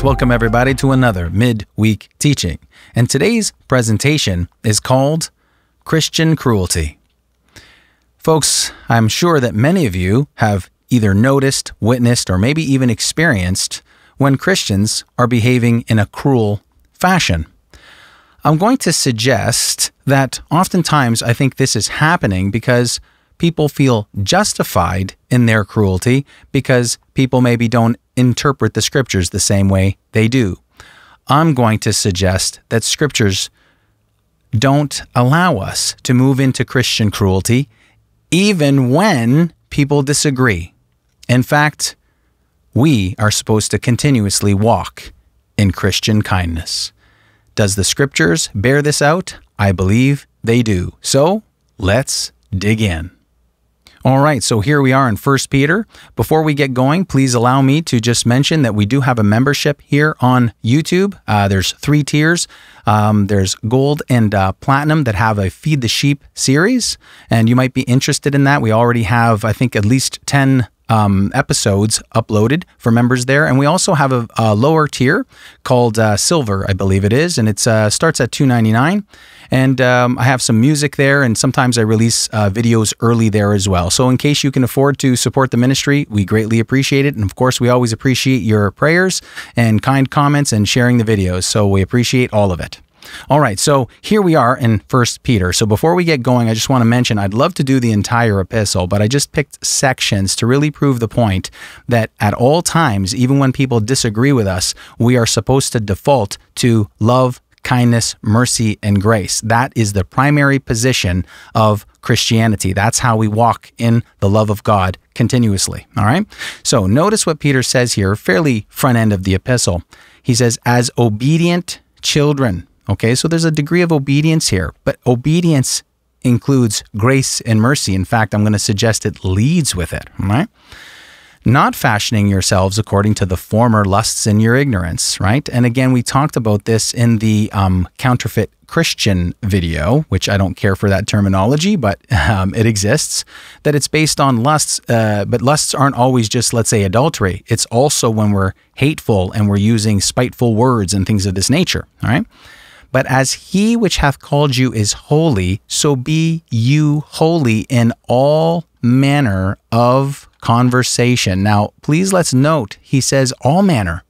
Let's welcome everybody to another midweek teaching. And today's presentation is called Christian Cruelty. Folks, I'm sure that many of you have either noticed, witnessed, or maybe even experienced when Christians are behaving in a cruel fashion. I'm going to suggest that oftentimes I think this is happening because people feel justified in their cruelty because people maybe don't interpret the scriptures the same way they do. I'm going to suggest that scriptures don't allow us to move into Christian cruelty even when people disagree. In fact, we are supposed to continuously walk in Christian kindness. Does the scriptures bear this out? I believe they do. So let's dig in. All right, so here we are in 1 Peter. Before we get going, please allow me to just mention that we do have a membership here on YouTube. There's 3 tiers. There's gold and platinum that have a Feed the Sheep series, and you might be interested in that. We already have, I think, at least 10 episodes uploaded for members there. And we also have a lower tier called Silver, I believe it is, and it starts at $2.99. And I have some music there, and sometimes I release videos early there as well. So in case you can afford to support the ministry, we greatly appreciate it. And of course, we always appreciate your prayers and kind comments and sharing the videos. So we appreciate all of it. All right, so here we are in 1 Peter. So before we get going, I just want to mention, I'd love to do the entire epistle, but I just picked sections to really prove the point that at all times, even when people disagree with us, we are supposed to default to love, kindness, mercy, and grace. That is the primary position of Christianity. That's how we walk in the love of God continuously, all right? So notice what Peter says here, fairly front end of the epistle. He says, as obedient children. Okay, so there's a degree of obedience here, but obedience includes grace and mercy. In fact, I'm going to suggest it leads with it, right? Not fashioning yourselves according to the former lusts in your ignorance, right? And again, we talked about this in the counterfeit Christian video, which I don't care for that terminology, but it exists, that it's based on lusts, but lusts aren't always just, let's say, adultery. It's also when we're hateful and we're using spiteful words and things of this nature, all right? But as he which hath called you is holy, so be you holy in all manner of conversation. Now, please let's note, he says all manner,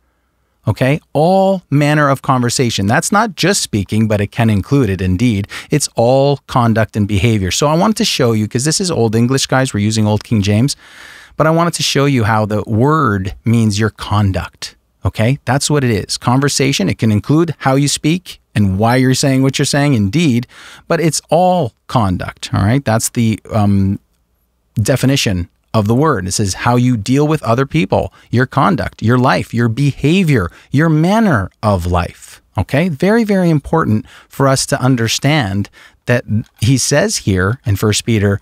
okay? All manner of conversation. That's not just speaking, but it can include it indeed. It's all conduct and behavior. So I wanted to show you, because this is Old English, guys, we're using Old King James, but I wanted to show you how the word means your conduct, okay? That's what it is. Conversation, it can include how you speak and why you're saying what you're saying, indeed, but it's all conduct, all right? That's the definition of the word. It says how you deal with other people, your conduct, your life, your behavior, your manner of life, okay? Very, very important for us to understand that he says here in 1 Peter,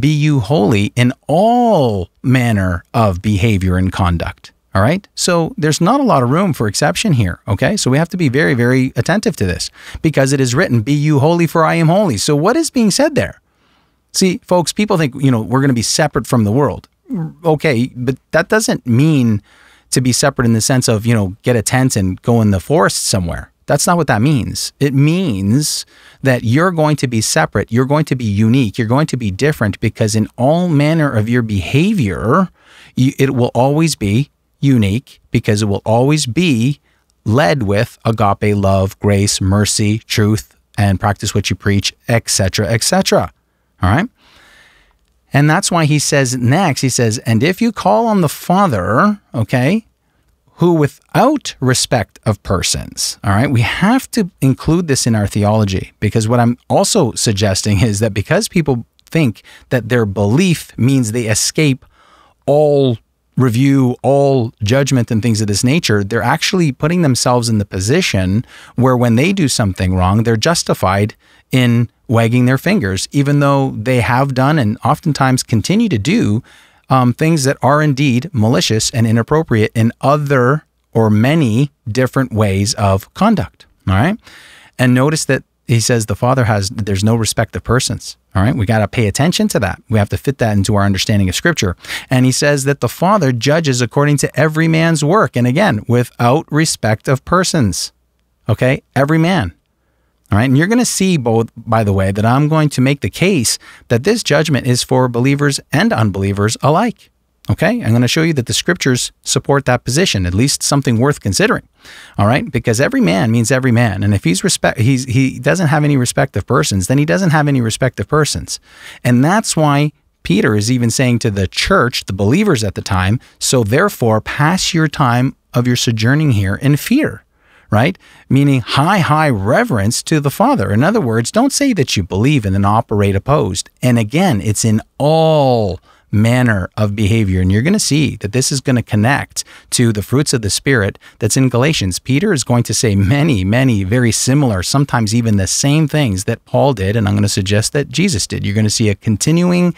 be you holy in all manner of behavior and conduct. All right, so there's not a lot of room for exception here, okay? So we have to be very, very attentive to this because it is written, be you holy for I am holy. So what is being said there? See, folks, people think, you know, we're going to be separate from the world. Okay, but that doesn't mean to be separate in the sense of, you know, get a tent and go in the forest somewhere. That's not what that means. It means that you're going to be separate, you're going to be unique, you're going to be different because in all manner of your behavior, it will always be unique because it will always be led with agape, love, grace, mercy, truth, and practice what you preach, etc., etc. All right? And that's why he says next, he says, and if you call on the Father, okay, who without respect of persons, all right, we have to include this in our theology because what I'm also suggesting is that because people think that their belief means they escape all review, all judgment and things of this nature, they're actually putting themselves in the position where when they do something wrong, they're justified in wagging their fingers, even though they have done and oftentimes continue to do things that are indeed malicious and inappropriate in other or many different ways of conduct, all right? And notice that he says the Father has, there's no respect of persons, All right, we got to pay attention to that. We have to fit that into our understanding of Scripture. And he says that the Father judges according to every man's work. And again, without respect of persons. Okay, every man. All right, and you're going to see, both, by the way, that I'm going to make the case that this judgment is for believers and unbelievers alike. Okay, I'm going to show you that the Scriptures support that position, at least something worth considering. All right, because every man means every man, and if he doesn't have any respect of persons, then he doesn't have any respect of persons, and that's why Peter is even saying to the church, the believers at the time, so therefore pass your time of your sojourning here in fear. Right? Meaning high reverence to the Father. In other words, don't say that you believe and then operate opposed. And again, it's in all manner of behavior. And you're going to see that this is going to connect to the fruits of the Spirit that's in Galatians. Peter is going to say many very similar, sometimes even the same things that Paul did, and I'm going to suggest that Jesus did. You're going to see a continuing,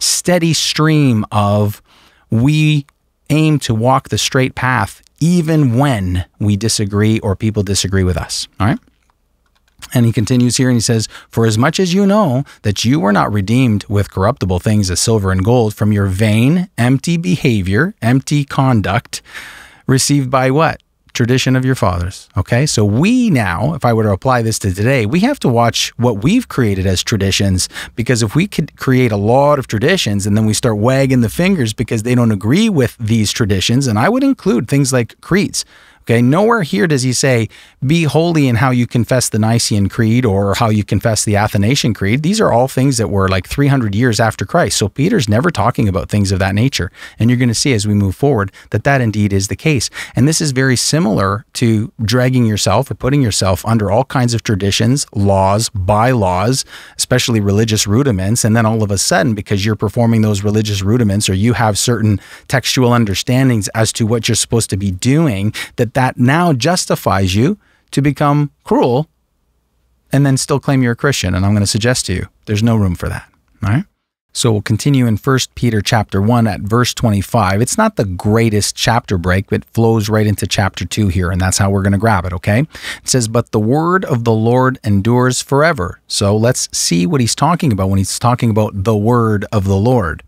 steady stream of we aim to walk the straight path even when we disagree or people disagree with us. All right? And he continues here and he says, for as much as you know that you were not redeemed with corruptible things as silver and gold from your vain, empty behavior, empty conduct, received by what? Tradition of your fathers. Okay, so we now, if I were to apply this to today, we have to watch what we've created as traditions, because if we could create a lot of traditions and then we start wagging the fingers because they don't agree with these traditions, and I would include things like creeds. Okay, nowhere here does he say, be holy in how you confess the Nicene Creed or how you confess the Athanasian Creed. These are all things that were like 300 years after Christ. So Peter's never talking about things of that nature. And you're going to see as we move forward that that indeed is the case. And this is very similar to dragging yourself or putting yourself under all kinds of traditions, laws, bylaws, especially religious rudiments. And then all of a sudden, because you're performing those religious rudiments or you have certain textual understandings as to what you're supposed to be doing, that now justifies you to become cruel and then still claim you're a Christian. And I'm going to suggest to you, there's no room for that. All right? So we'll continue in 1 Peter chapter 1 at verse 25. It's not the greatest chapter break, but it flows right into chapter 2 here, and that's how we're going to grab it, okay? It says, but the word of the Lord endures forever. So let's see what he's talking about when he's talking about the word of the Lord.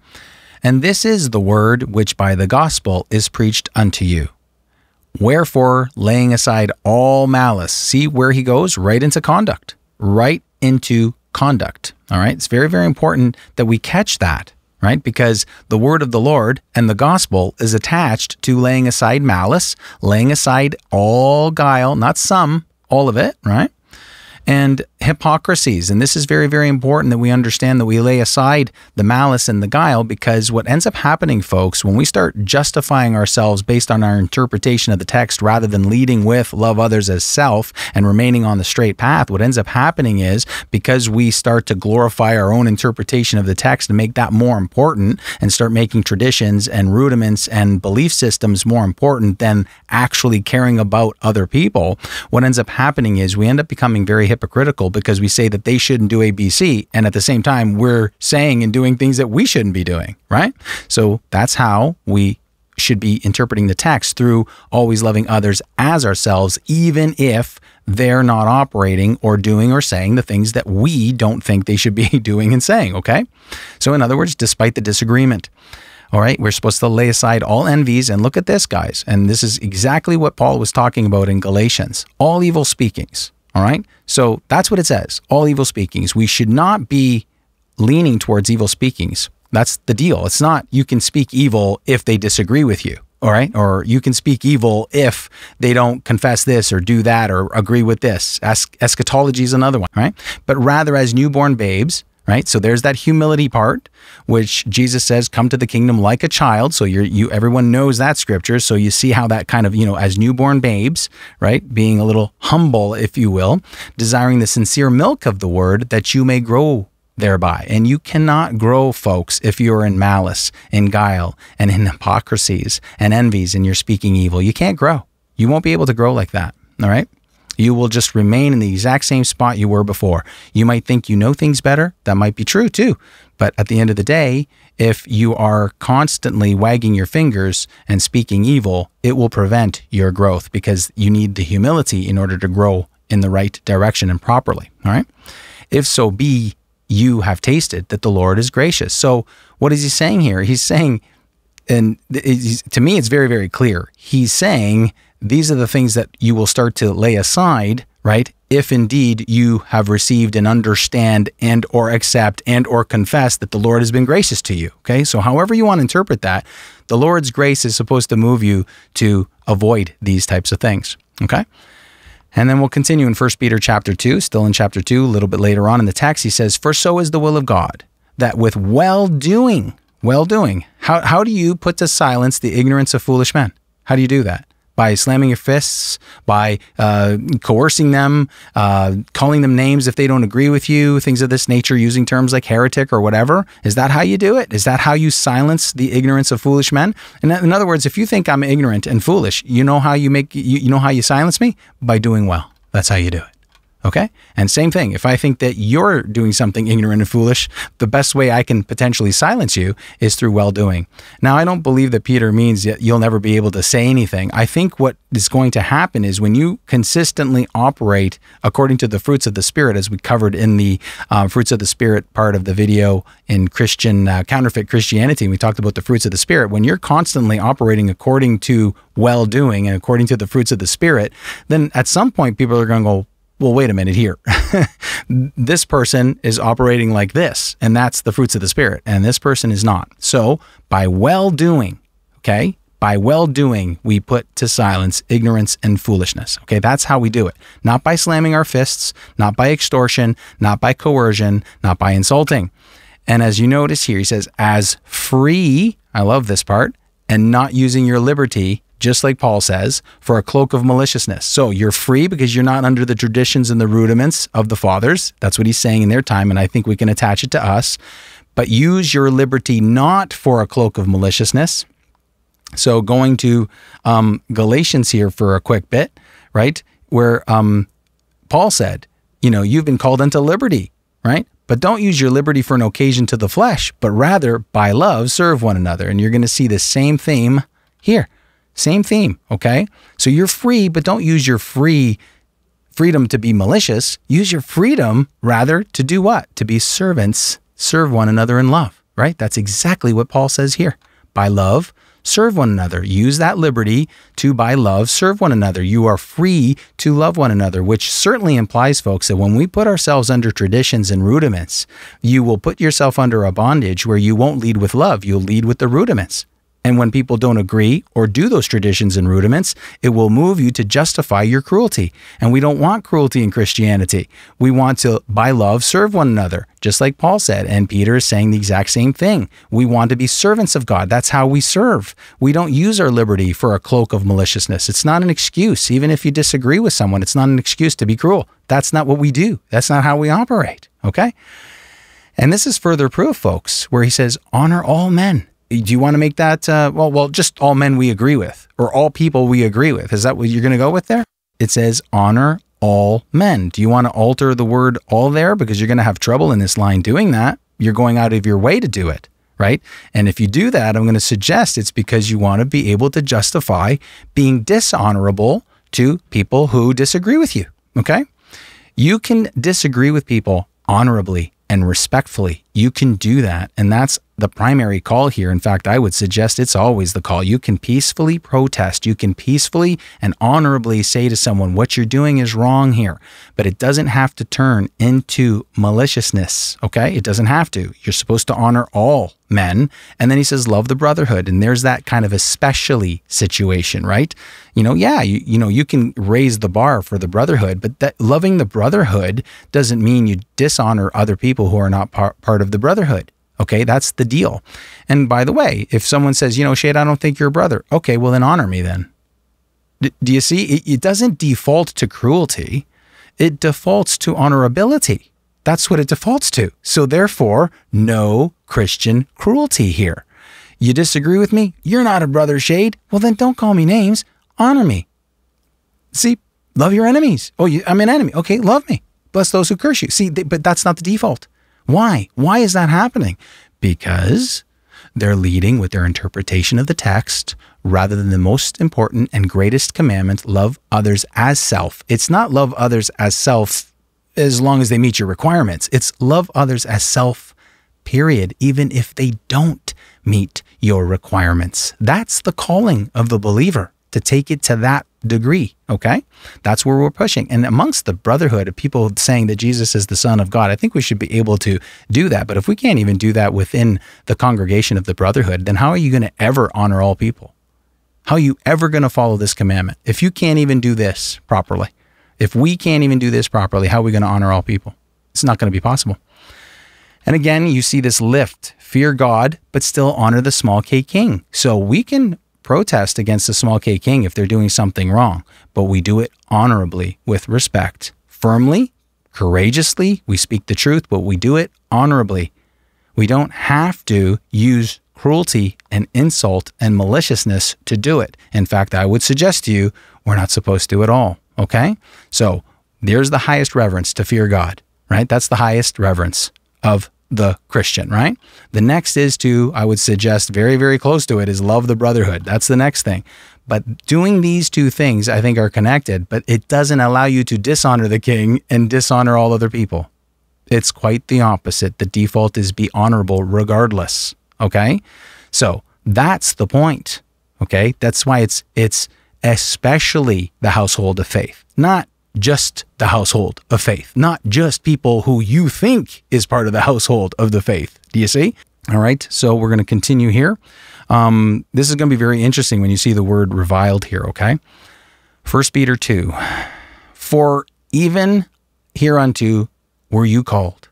And this is the word which by the gospel is preached unto you. Wherefore, laying aside all malice, see where he goes? Right into conduct, right into conduct, all right? It's very important that we catch that, right? Because the word of the Lord and the gospel is attached to laying aside malice, laying aside all guile, not some, all of it, right? And hypocrisies. And this is very important that we understand that we lay aside the malice and the guile, because what ends up happening, folks, when we start justifying ourselves based on our interpretation of the text rather than leading with love others as self and remaining on the straight path, what ends up happening is because we start to glorify our own interpretation of the text and make that more important and start making traditions and rudiments and belief systems more important than actually caring about other people, what ends up happening is we end up becoming very hypocritical, because we say that they shouldn't do ABC, and at the same time we're saying and doing things that we shouldn't be doing, right? So that's how we should be interpreting the text, through always loving others as ourselves, even if they're not operating or doing or saying the things that we don't think they should be doing and saying, okay? So in other words, despite the disagreement. All right, we're supposed to lay aside all envies, and look at this, guys, and this is exactly what Paul was talking about in Galatians, all evil speakings. All right, so that's what it says, all evil speakings. We should not be leaning towards evil speakings. That's the deal. It's not you can speak evil if they disagree with you, all right? Or you can speak evil if they don't confess this or do that or agree with this. Eschatology is another one, right? But rather as newborn babes, right? So there's that humility part, which Jesus says, come to the kingdom like a child. So everyone knows that scripture. So you see how that kind of, you know, as newborn babes, right? Being a little humble, if you will, desiring the sincere milk of the word that you may grow thereby. And you cannot grow, folks, if you're in malice, in guile, and in hypocrisies and envies, and you're speaking evil. You can't grow. You won't be able to grow like that. All right? You will just remain in the exact same spot you were before. You might think you know things better. That might be true too. But at the end of the day, if you are constantly wagging your fingers and speaking evil, it will prevent your growth, because you need the humility in order to grow in the right direction and properly. All right? If so be you have tasted that the Lord is gracious. So what is he saying here? He's saying, and to me it's very, very clear. He's saying these are the things that you will start to lay aside, right? If indeed you have received and understand and or accept and or confess that the Lord has been gracious to you, okay? So however you want to interpret that, the Lord's grace is supposed to move you to avoid these types of things, okay? And then we'll continue in 1 Peter chapter 2, still in chapter 2, a little bit later on in the text, he says, "For so is the will of God, that with well-doing," how do you put to silence the ignorance of foolish men? How do you do that? By slamming your fists, by coercing them, calling them names if they don't agree with you, things of this nature, using terms like heretic or whatever. Is that how you do it? Is that how you silence the ignorance of foolish men? And in other words, if you think I'm ignorant and foolish, you know how you make, you know how you silence me? By doing well. That's how you do it. Okay? And same thing, if I think that you're doing something ignorant and foolish, the best way I can potentially silence you is through well-doing. Now, I don't believe that Peter means that you'll never be able to say anything. I think what is going to happen is when you consistently operate according to the fruits of the Spirit, as we covered in the fruits of the Spirit part of the video in Christian Counterfeit Christianity, we talked about the fruits of the Spirit. When you're constantly operating according to well-doing and according to the fruits of the Spirit, then at some point people are going to go, well, wait a minute here. This person is operating like this, and that's the fruits of the Spirit, and this person is not. So by well-doing, okay, by well-doing, we put to silence ignorance and foolishness, okay? That's how we do it. Not by slamming our fists, not by extortion, not by coercion, not by insulting. And as you notice here, he says, as free, I love this part, and not using your liberty, just like Paul says, for a cloak of maliciousness. So you're free because you're not under the traditions and the rudiments of the fathers. That's what he's saying in their time, and I think we can attach it to us. But use your liberty not for a cloak of maliciousness. So going to Galatians here for a quick bit, right? Where Paul said, you know, you've been called unto liberty, right? But don't use your liberty for an occasion to the flesh, but rather by love serve one another. And you're going to see the same theme here. Same theme, okay? So you're free, but don't use your freedom to be malicious. Use your freedom, rather, to do what? To be servants, serve one another in love, right? That's exactly what Paul says here. By love, serve one another. Use that liberty to, by love, serve one another. You are free to love one another, which certainly implies, folks, that when we put ourselves under traditions and rudiments, you will put yourself under a bondage where you won't lead with love. You'll lead with the rudiments. And when people don't agree or do those traditions and rudiments, it will move you to justify your cruelty. And we don't want cruelty in Christianity. We want to, by love, serve one another, just like Paul said. And Peter is saying the exact same thing. We want to be servants of God. That's how we serve. We don't use our liberty for a cloak of maliciousness. It's not an excuse. Even if you disagree with someone, it's not an excuse to be cruel. That's not what we do. That's not how we operate, okay? And this is further proof, folks, where he says, honor all men. Do you want to make that, well, just all men we agree with, or all people we agree with? Is that what you're going to go with there? It says, honor all men. Do you want to alter the word all there? Because you're going to have trouble in this line doing that. You're going out of your way to do it, right? And if you do that, I'm going to suggest it's because you want to be able to justify being dishonorable to people who disagree with you, okay? You can disagree with people honorably and respectfully. You can do that, and that's the primary call here. In fact, I would suggest it's always the call. You can peacefully protest. You can peacefully and honorably say to someone, what you're doing is wrong here, but it doesn't have to turn into maliciousness, okay? It doesn't have to. You're supposed to honor all men. And then he says, love the brotherhood. And there's that kind of especially situation, right? You know, yeah, you know, you can raise the bar for the brotherhood, but that loving the brotherhood doesn't mean you dishonor other people who are not part of the brotherhood. Okay, that's the deal. And by the way, if someone says, you know, Shade, I don't think you're a brother. Okay, well then honor me then. Do you see? It doesn't default to cruelty. It defaults to honorability. That's what it defaults to. So therefore, no Christian cruelty here. You disagree with me? You're not a brother, Shade. Well then don't call me names. Honor me. See, love your enemies. Oh, I'm an enemy. Okay, love me. Bless those who curse you. See, but that's not the default. Why? Why is that happening? Because they're leading with their interpretation of the text rather than the most important and greatest commandment, love others as self. It's not love others as self as long as they meet your requirements. It's love others as self, period, even if they don't meet your requirements. That's the calling of the believer, to take it to that degree, okay? That's where we're pushing. And amongst the brotherhood of people saying that Jesus is the Son of God, I think we should be able to do that. But if we can't even do that within the congregation of the brotherhood, then how are you going to ever honor all people? How are you ever going to follow this commandment? If you can't even do this properly, if we can't even do this properly, how are we going to honor all people? It's not going to be possible. And again, you see this lift, fear God, but still honor the small K king. So we can protest against the small K king if they're doing something wrong, but we do it honorably, with respect, firmly, courageously. We speak the truth, but we do it honorably. We don't have to use cruelty and insult and maliciousness to do it. In fact, I would suggest to you, we're not supposed to at all. Okay? So there's the highest reverence, to fear God, right? That's the highest reverence of the Christian, right? The next is to, I would suggest, very, very close to it, is love the brotherhood. That's the next thing. But doing these two things, I think, are connected, but it doesn't allow you to dishonor the king and dishonor all other people. It's quite the opposite. The default is be honorable regardless, okay? So that's the point, okay? That's why it's especially the household of faith, not just the household of faith, not just people who you think is part of the household of the faith. Do you see? All right, so we're going to continue here. This is going to be very interesting when you see the word reviled here, okay? 1 Peter 2, for even hereunto were you called,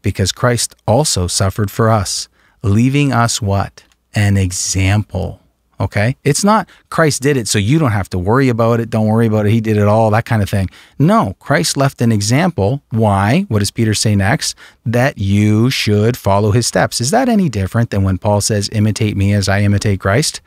because Christ also suffered for us, leaving us what? An example. Okay? It's not Christ did it so you don't have to worry about it. Don't worry about it. He did it all, that kind of thing. No, Christ left an example. Why? What does Peter say next? That you should follow his steps. Is that any different than when Paul says, imitate me as I imitate Christ?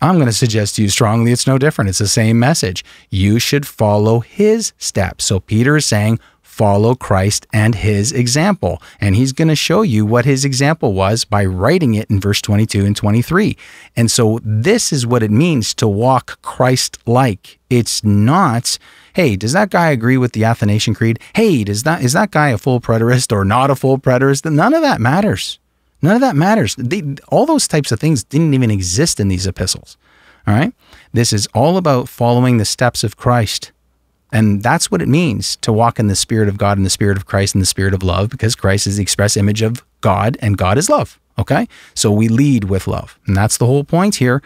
I'm going to suggest to you strongly it's no different. It's the same message. You should follow his steps. So Peter is saying, follow Christ and his example. And he's going to show you what his example was by writing it in verse 22 and 23. And so this is what it means to walk Christ-like. It's not, hey, does that guy agree with the Athanasian Creed? Hey, is that guy a full preterist or not a full preterist? None of that matters. None of that matters. All those types of things didn't even exist in these epistles. All right? This is all about following the steps of Christ. And that's what it means to walk in the Spirit of God and the Spirit of Christ and the Spirit of love, because Christ is the express image of God and God is love, okay? So we lead with love. And that's the whole point here,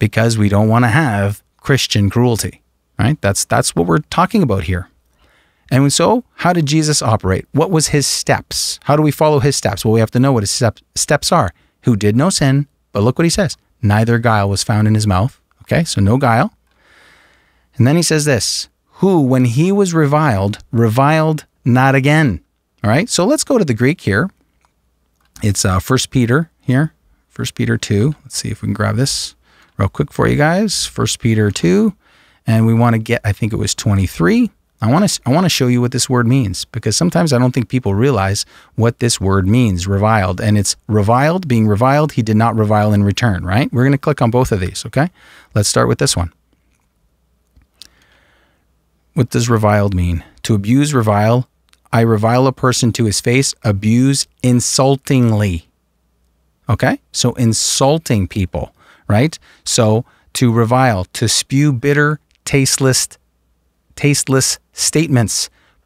because we don't want to have Christian cruelty, right? That's what we're talking about here. And so how did Jesus operate? What was his steps? How do we follow his steps? Well, we have to know what his steps are. Who did no sin, but look what he says. Neither guile was found in his mouth, okay? So no guile. And then he says this, who, when he was reviled, reviled not again. All right, so let's go to the Greek here. It's 1 Peter here, 1 Peter 2. Let's see if we can grab this real quick for you guys. 1 Peter 2, and we want to get, I think it was 23. I want to show you what this word means, because sometimes I don't think people realize what this word means, reviled. And it's reviled, being reviled, he did not revile in return, right? We're going to click on both of these, okay? Let's start with this one. What does reviled mean? To abuse, revile. I revile a person to his face, abuse insultingly. Okay? So insulting people, right? So to revile, to spew bitter, tasteless statements,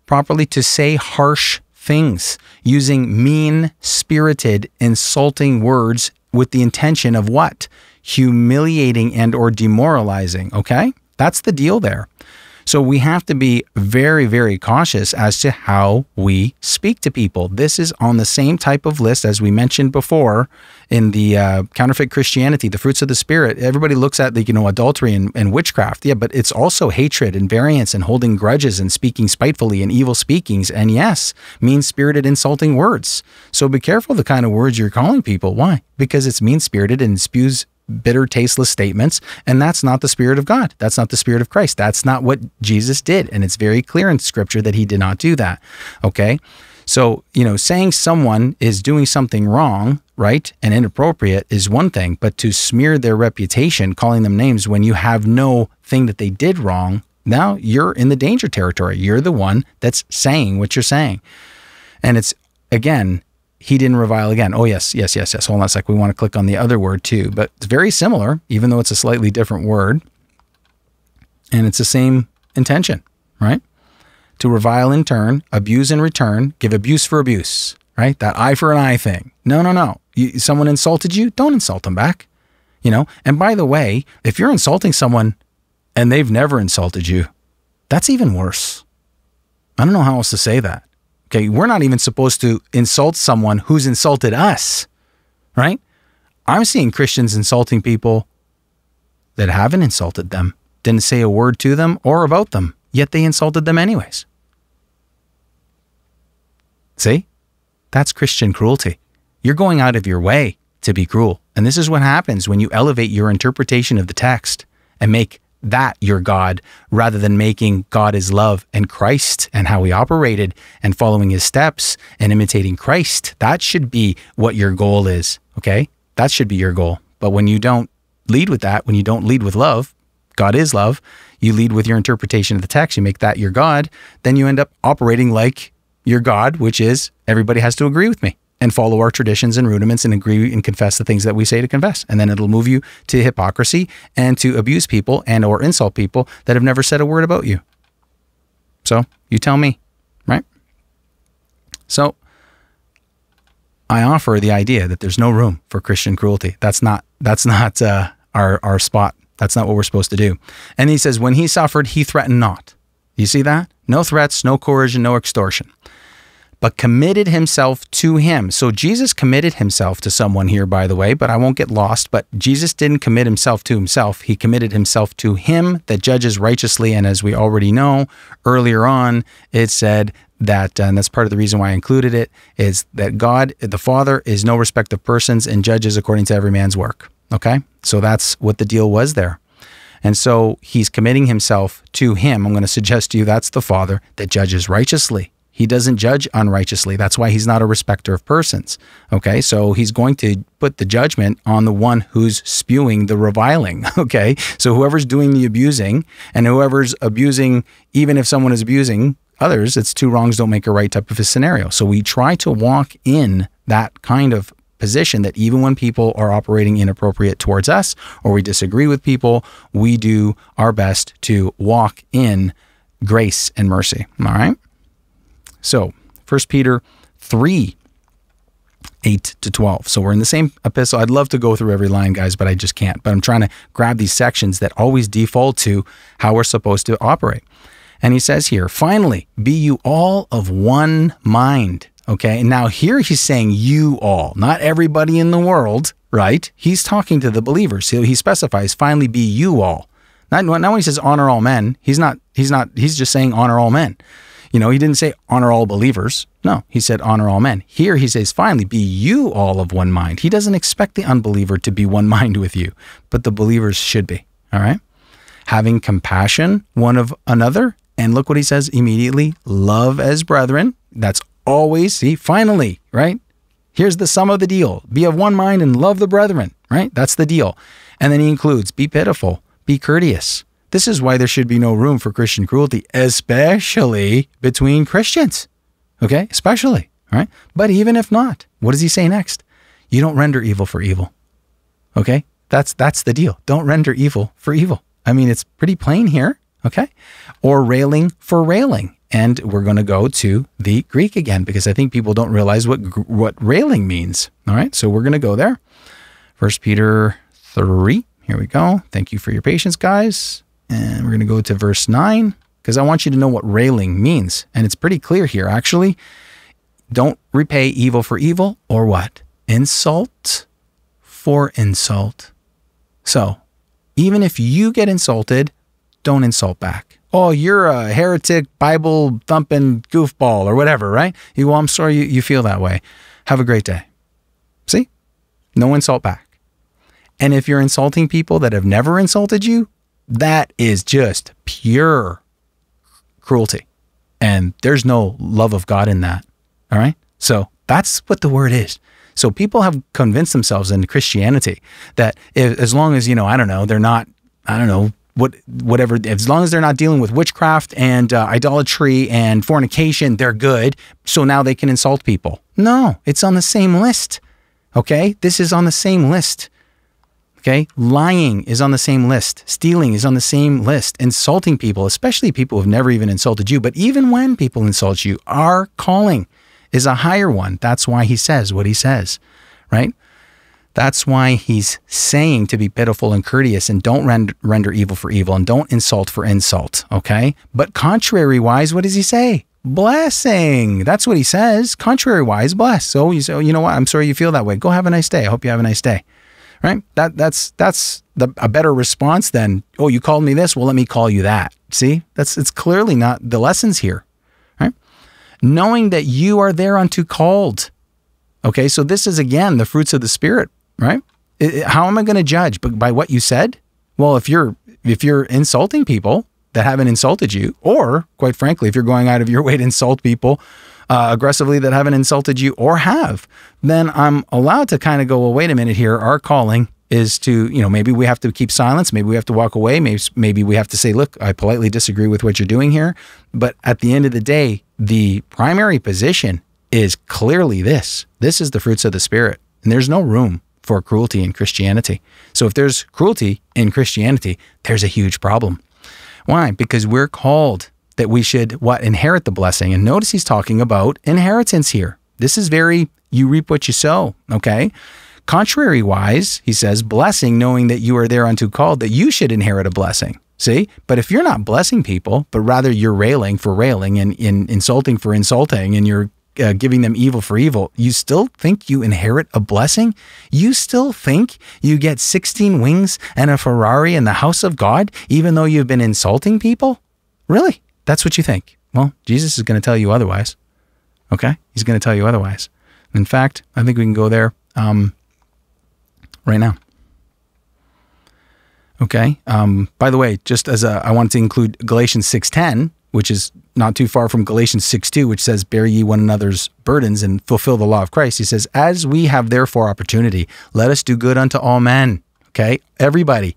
properly to say harsh things, using mean-spirited, insulting words with the intention of what? Humiliating and or demoralizing, okay? That's the deal there. So we have to be very, very cautious as to how we speak to people. This is on the same type of list as we mentioned before in the counterfeit Christianity, the fruits of the Spirit. Everybody looks at, like, you know, adultery and witchcraft. Yeah, but it's also hatred and variance and holding grudges and speaking spitefully and evil speakings. And yes, mean-spirited, insulting words. So be careful the kind of words you're calling people. Why? Because it's mean-spirited and spews bitter, tasteless statements, and that's not the Spirit of God. That's not the Spirit of Christ. That's not what Jesus did, and it's very clear in Scripture that he did not do that, okay? So, you know, saying someone is doing something wrong, right, and inappropriate is one thing, but to smear their reputation, calling them names when you have no thing that they did wrong, now you're in the danger territory. You're the one that's saying what you're saying. And it's, again, he didn't revile again. Oh, yes, yes, yes, yes. Hold on a sec. We want to click on the other word too, but it's very similar, even though it's a slightly different word. And it's the same intention, right? To revile in turn, abuse in return, give abuse for abuse, right? That eye for an eye thing. No, no, no. Someone insulted you, don't insult them back, you know? And by the way, if you're insulting someone and they've never insulted you, that's even worse. I don't know how else to say that. Okay, we're not even supposed to insult someone who's insulted us, right? I'm seeing Christians insulting people that haven't insulted them, didn't say a word to them or about them, yet they insulted them anyways. See? That's Christian cruelty. You're going out of your way to be cruel. And this is what happens when you elevate your interpretation of the text and make that your God, rather than making God is love and Christ and how he operated and following his steps and imitating Christ. That should be what your goal is, okay? That should be your goal. But when you don't lead with that, when you don't lead with love, God is love, you lead with your interpretation of the text, you make that your God, then you end up operating like your God, which is everybody has to agree with me and follow our traditions and rudiments and agree and confess the things that we say to confess. And then it'll move you to hypocrisy and to abuse people and or insult people that have never said a word about you. So you tell me, right? So I offer the idea that there's no room for Christian cruelty. That's not our spot. That's not what we're supposed to do. And he says, when he suffered, he threatened not. You see that? No threats, no coercion, no extortion, but committed himself to him. So Jesus committed himself to someone here, by the way, but I won't get lost. But Jesus didn't commit himself to himself. He committed himself to him that judges righteously. And as we already know, earlier on, it said that, and that's part of the reason why I included it, is that God, the Father, is no respect of persons and judges according to every man's work. Okay? So that's what the deal was there. And so he's committing himself to him. I'm going to suggest to you that's the Father that judges righteously. He doesn't judge unrighteously. That's why he's not a respecter of persons. Okay, so he's going to put the judgment on the one who's spewing the reviling. Okay, so whoever's doing the abusing and whoever's abusing, even if someone is abusing others, it's two wrongs don't make a right type of a scenario. So we try to walk in that kind of position that even when people are operating inappropriate towards us or we disagree with people, we do our best to walk in grace and mercy. All right? So 1 Peter 3, 8 to 12. So we're in the same epistle. I'd love to go through every line, guys, but I just can't. But I'm trying to grab these sections that always default to how we're supposed to operate. And he says here, finally, be you all of one mind. Okay, and now here he's saying you all, not everybody in the world, right? He's talking to the believers. So he specifies, finally be you all. Not when he says honor all men, he's just saying honor all men. You know, he didn't say honor all believers. No, he said honor all men. Here he says, finally, be you all of one mind. He doesn't expect the unbeliever to be one mind with you, but the believers should be, all right? Having compassion one of another. And look what he says immediately, love as brethren. That's always, see, finally, right? Here's the sum of the deal. Be of one mind and love the brethren, right? That's the deal. And then he includes, be pitiful, be courteous. This is why there should be no room for Christian cruelty, especially between Christians, okay? Especially, right? But even if not, what does he say next? You don't render evil for evil, okay? That's the deal. Don't render evil for evil. I mean, it's pretty plain here, okay? Or railing for railing. And we're going to go to the Greek again, because I think people don't realize what railing means, all right? So we're going to go there. 1 Peter 3, here we go. Thank you for your patience, guys. And we're going to go to verse 9 because I want you to know what railing means. And it's pretty clear here, actually. Don't repay evil for evil or what? Insult for insult. So even if you get insulted, don't insult back. Oh, you're a heretic, Bible thumping goofball or whatever, right? Well, I'm sorry you feel that way. Have a great day. See? No insult back. And if you're insulting people that have never insulted you, that is just pure cruelty. And there's no love of God in that. All right? So that's what the word is. So people have convinced themselves in Christianity that as long as, you know, I don't know, they're not, I don't know, whatever, as long as they're not dealing with witchcraft and idolatry and fornication, they're good. So now they can insult people. No, it's on the same list. Okay, this is on the same list. Okay, lying is on the same list. Stealing is on the same list. Insulting people, especially people who've never even insulted you, but even when people insult you, our calling is a higher one. That's why he says what he says, right? That's why he's saying to be pitiful and courteous and don't render evil for evil and don't insult for insult, okay? But contrary-wise, what does he say? Blessing. That's what he says. Contrary-wise, bless. So you say, oh, you know what? I'm sorry you feel that way. Go have a nice day. I hope you have a nice day. Right? That's a better response than, oh, you called me this? Well, let me call you that. See? It's clearly not the lessons here. Right? Knowing that you are thereunto called. Okay? So this is, again, the fruits of the Spirit. Right? How am I going to judge? By what you said? Well, if you're insulting people that haven't insulted you, or, quite frankly, if you're going out of your way to insult people aggressively that haven't insulted you or have, then I'm allowed to kind of go, well, wait a minute here. Our calling is to, you know, maybe we have to keep silence. Maybe we have to walk away. Maybe we have to say, look, I politely disagree with what you're doing here. But at the end of the day, the primary position is clearly this. This is the fruits of the Spirit. And there's no room for cruelty in Christianity. So if there's cruelty in Christianity, there's a huge problem. Why? Because we're called that we should, what, inherit the blessing. And notice he's talking about inheritance here. This is very, you reap what you sow, okay? Contrary-wise, he says, blessing, knowing that you are thereunto called, that you should inherit a blessing, see? But if you're not blessing people, but rather you're railing for railing and insulting for insulting, and you're giving them evil for evil, you still think you inherit a blessing? You still think you get 16 wings and a Ferrari in the house of God, even though you've been insulting people? Really? That's what you think. Well, Jesus is going to tell you otherwise. Okay? He's going to tell you otherwise. In fact, I think we can go there right now. Okay? By the way, just as I wanted to include Galatians 6:10, which is not too far from Galatians 6:2, which says, bear ye one another's burdens and fulfill the law of Christ. He says, as we have therefore opportunity, let us do good unto all men. Okay? Everybody.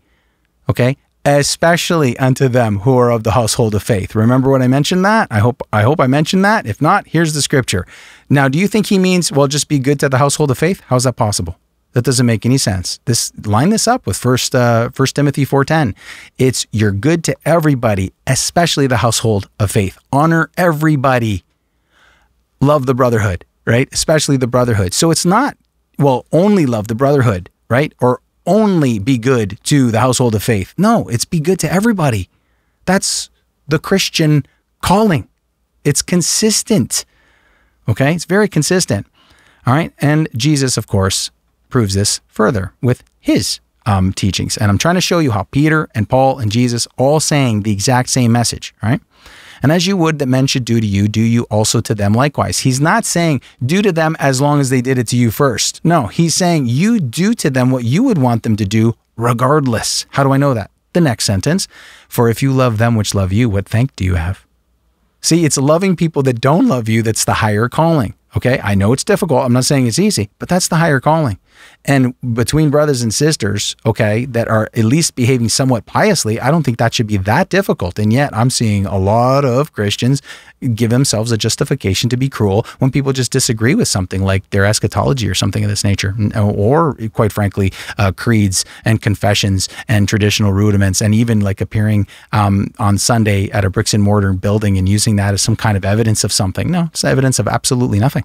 Okay? Especially unto them who are of the household of faith. Remember when I mentioned that? I hope I mentioned that. If not, here's the scripture. Now, do you think he means, well, just be good to the household of faith? How's that possible? That doesn't make any sense. This, line this up with 1 Timothy 4:10. It's you're good to everybody, especially the household of faith. Honor everybody. Love the brotherhood, right? Especially the brotherhood. So it's not, well, only love the brotherhood, right? Or only be good to the household of faith. No, it's be good to everybody. That's the Christian calling. It's consistent. Okay? It's very consistent. All right? And Jesus, of course, proves this further with his teachings. And I'm trying to show you how Peter and Paul and Jesus all saying the exact same message, right? And as you would that men should do to you, do you also to them likewise. He's not saying do to them as long as they did it to you first. No, he's saying you do to them what you would want them to do regardless. How do I know that? The next sentence, for if you love them which love you, what thank do you have? See, it's loving people that don't love you that's the higher calling, okay? I know it's difficult. I'm not saying it's easy, but that's the higher calling. And between brothers and sisters, okay, that are at least behaving somewhat piously, I don't think that should be that difficult. And yet I'm seeing a lot of Christians give themselves a justification to be cruel when people just disagree with something like their eschatology or something of this nature, or quite frankly, creeds and confessions and traditional rudiments, and even like appearing on Sunday at a bricks and mortar building and using that as some kind of evidence of something. No, it's evidence of absolutely nothing.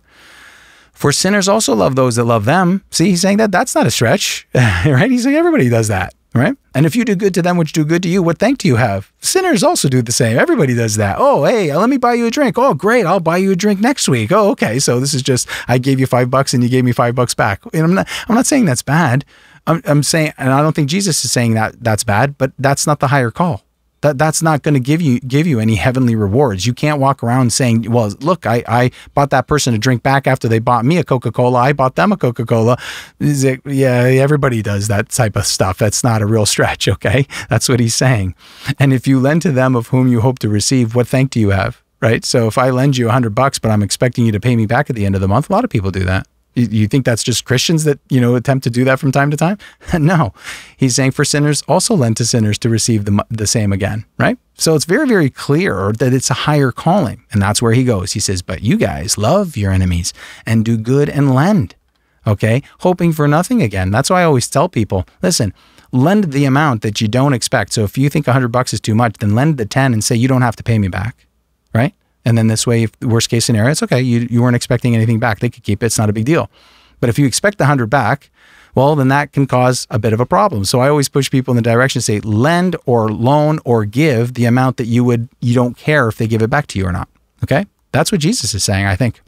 For sinners also love those that love them. See, he's saying that that's not a stretch, right? He's saying everybody does that, right? And if you do good to them which do good to you, what thank do you have? Sinners also do the same. Everybody does that. Oh, hey, let me buy you a drink. Oh, great. I'll buy you a drink next week. Oh, okay. So this is just, I gave you $5 and you gave me $5 back. And I'm not saying that's bad. I'm saying, and I don't think Jesus is saying that that's bad, but that's not the higher call. That's not going to give you any heavenly rewards. You can't walk around saying, well, look, I bought that person a drink back after they bought me a Coca-Cola. I bought them a Coca-Cola. Yeah, everybody does that type of stuff. That's not a real stretch, okay? That's what he's saying. And if you lend to them of whom you hope to receive, what thank do you have, right? So if I lend you $100, but I'm expecting you to pay me back at the end of the month, a lot of people do that. You think that's just Christians that, you know, attempt to do that from time to time? No. He's saying, for sinners also lend to sinners to receive the same again, right? So it's very, very clear that it's a higher calling. And that's where he goes. He says, but you guys love your enemies and do good and lend, okay? Hoping for nothing again. That's why I always tell people, listen, lend the amount that you don't expect. So if you think $100 is too much, then lend the 10 and say, you don't have to pay me back, right? And then this way, if the worst case scenario, it's okay. You weren't expecting anything back. They could keep it. It's not a big deal. But if you expect the 100 back, well, then that can cause a bit of a problem. So I always push people in the direction to say, lend or loan or give the amount that you don't care if they give it back to you or not. Okay? That's what Jesus is saying, I think.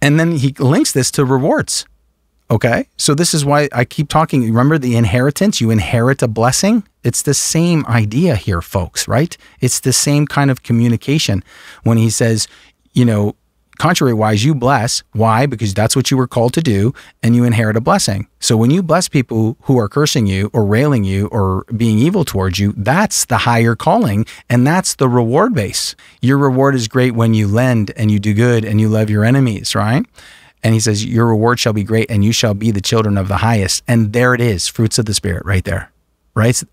And then he links this to rewards. Okay? So this is why I keep talking. Remember the inheritance? You inherit a blessing. It's the same idea here, folks, right? It's the same kind of communication when he says, you know, contrary-wise, you bless. Why? Because that's what you were called to do, and you inherit a blessing. So when you bless people who are cursing you or railing you or being evil towards you, that's the higher calling, and that's the reward base. Your reward is great when you lend and you do good and you love your enemies, right? And he says, your reward shall be great, and you shall be the children of the highest. And there it is, fruits of the Spirit right there.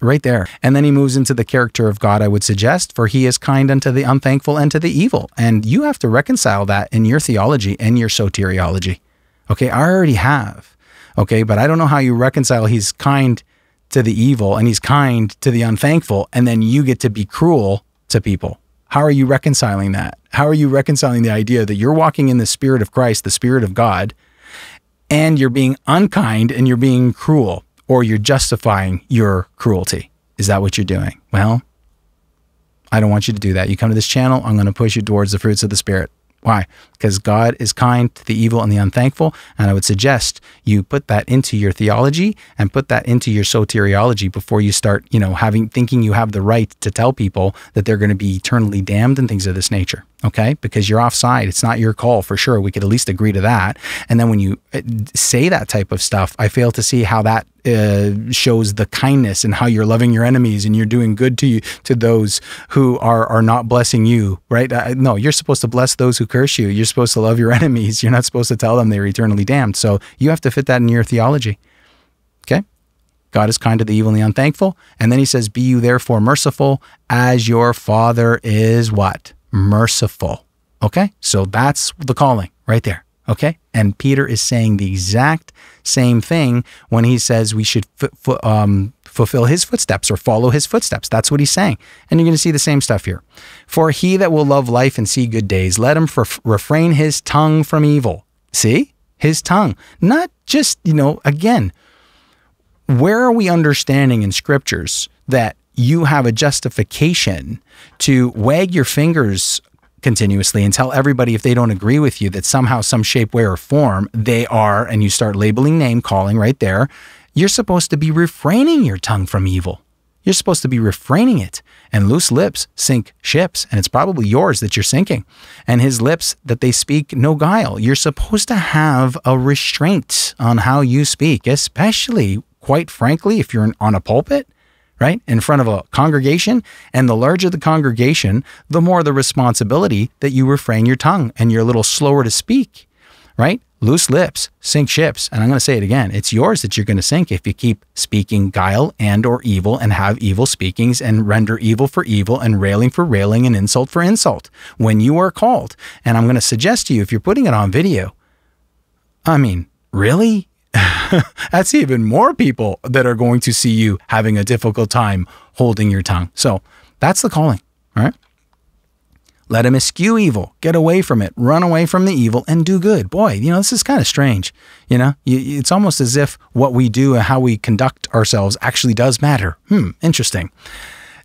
Right there. And then he moves into the character of God, I would suggest, for he is kind unto the unthankful and to the evil. And you have to reconcile that in your theology and your soteriology. Okay, I already have. Okay, but I don't know how you reconcile he's kind to the evil and he's kind to the unthankful, and then you get to be cruel to people. How are you reconciling that? How are you reconciling the idea that you're walking in the Spirit of Christ, the Spirit of God, and you're being unkind and you're being cruel? Or you're justifying your cruelty. Is that what you're doing? Well, I don't want you to do that. You come to this channel, I'm going to push you towards the fruits of the Spirit. Why? Because God is kind to the evil and the unthankful, and I would suggest you put that into your theology and put that into your soteriology before you start, you know, thinking you have the right to tell people that they're going to be eternally damned and things of this nature, okay? Because you're offside. It's not your call for sure. We could at least agree to that. And then when you say that type of stuff, I fail to see how that shows the kindness and how you're loving your enemies and you're doing good to those who are not blessing you, right? No, you're supposed to bless those who curse you. You're supposed to love your enemies. You're not supposed to tell them they're eternally damned. So you have to fit that in your theology. Okay? God is kind to the evil and the unthankful. And then he says, be you therefore merciful as your Father is what? Merciful. Okay? So that's the calling right there. Okay? And Peter is saying the exact same thing when he says we should fulfill his footsteps or follow his footsteps. That's what he's saying. And you're going to see the same stuff here. For he that will love life and see good days, let him refrain his tongue from evil. See? His tongue. Not just, you know, again, where are we understanding in scriptures that you have a justification to wag your fingers continuously and tell everybody if they don't agree with you that somehow, some shape, way, or form, they are, and you start labeling, name calling right there. You're supposed to be refraining your tongue from evil. You're supposed to be refraining it. And loose lips sink ships, and it's probably yours that you're sinking. And his lips that they speak no guile. You're supposed to have a restraint on how you speak, especially, quite frankly, if you're on a pulpit, right? In front of a congregation. And the larger the congregation, the more the responsibility that you refrain your tongue and you're a little slower to speak, right? Loose lips sink ships. And I'm going to say it again. It's yours that you're going to sink if you keep speaking guile and or evil and have evil speakings and render evil for evil and railing for railing and insult for insult when you are called. And I'm going to suggest to you, if you're putting it on video, I mean, really? That's even more people that are going to see you having a difficult time holding your tongue. So that's the calling, all right? Let him eschew evil, get away from it, run away from the evil, and do good. Boy, you know, this is kind of strange. You know, it's almost as if what we do and how we conduct ourselves actually does matter. Interesting.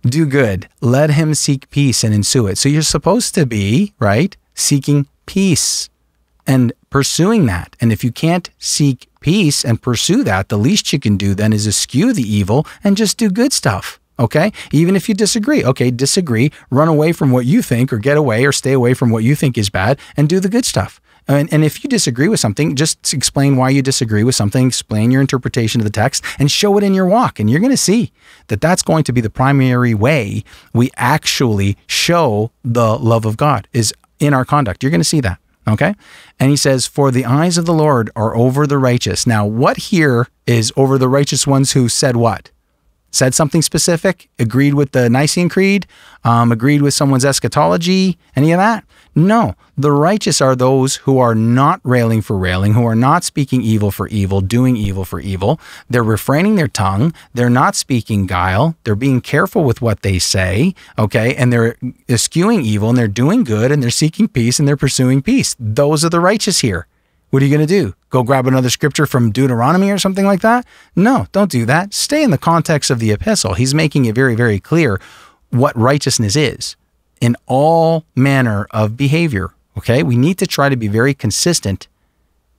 Do good. Let him seek peace and ensue it. So you're supposed to be, right, seeking peace and pursuing that. And if you can't seek peace and pursue that, the least you can do then is eschew the evil and just do good stuff, okay? Even if you disagree, okay, disagree, run away from what you think or get away or stay away from what you think is bad and do the good stuff. And if you disagree with something, just explain why you disagree with something, explain your interpretation of the text and show it in your walk. And you're going to see that that's going to be the primary way we actually show the love of God is in our conduct. You're going to see that. Okay? And he says, for the eyes of the Lord are over the righteous. Now, what here is over the righteous ones who said what? Said something specific? Agreed with the Nicene Creed? Agreed with someone's eschatology? Any of that? No. The righteous are those who are not railing for railing, who are not speaking evil for evil, doing evil for evil. They're refraining their tongue. They're not speaking guile. They're being careful with what they say, okay? And they're eschewing evil, and they're doing good, and they're seeking peace, and they're pursuing peace. Those are the righteous here. What are you going to do? Go grab another scripture from Deuteronomy or something like that? No, don't do that. Stay in the context of the epistle. He's making it very, very clear what righteousness is in all manner of behavior, okay? We need to try to be very consistent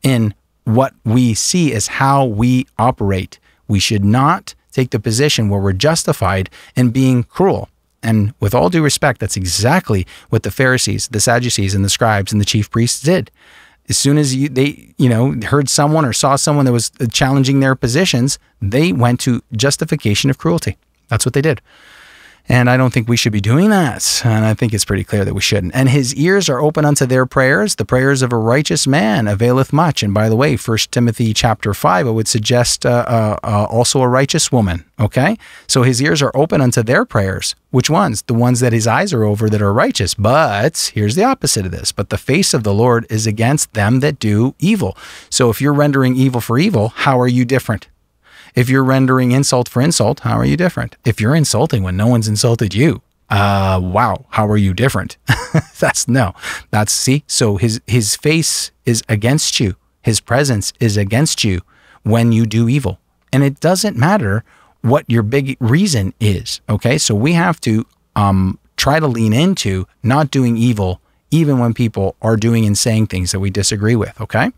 in what we see as how we operate. We should not take the position where we're justified in being cruel. And with all due respect, that's exactly what the Pharisees, the Sadducees, and the scribes, and the chief priests did. As soon as they heard someone or saw someone that was challenging their positions, they went to justification of cruelty. That's what they did. And I don't think we should be doing that. And I think it's pretty clear that we shouldn't. And his ears are open unto their prayers. The prayers of a righteous man availeth much. And by the way, 1 Timothy chapter 5, I would suggest also a righteous woman. Okay? So his ears are open unto their prayers. Which ones? The ones that his eyes are over that are righteous. But here's the opposite of this. But the face of the Lord is against them that do evil. So if you're rendering evil for evil, how are you different? If you're rendering insult for insult, how are you different? If you're insulting when no one's insulted you, wow, how are you different? See, so his face is against you. His presence is against you when you do evil. And it doesn't matter what your big reason is, okay? So we have to try to lean into not doing evil even when people are doing and saying things that we disagree with, okay?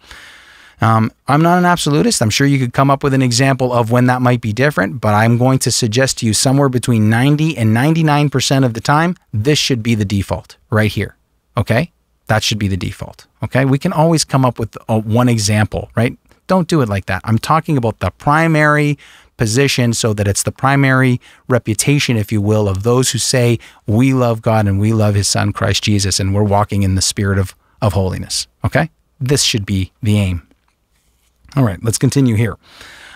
I'm not an absolutist. I'm sure you could come up with an example of when that might be different, but I'm going to suggest to you somewhere between 90 and 99% of the time, this should be the default right here, okay? That should be the default, okay? We can always come up with one example, right? Don't do it like that. I'm talking about the primary position so that it's the primary reputation, if you will, of those who say, we love God and we love his son, Christ Jesus, and we're walking in the spirit of holiness, okay? This should be the aim. All right, let's continue here.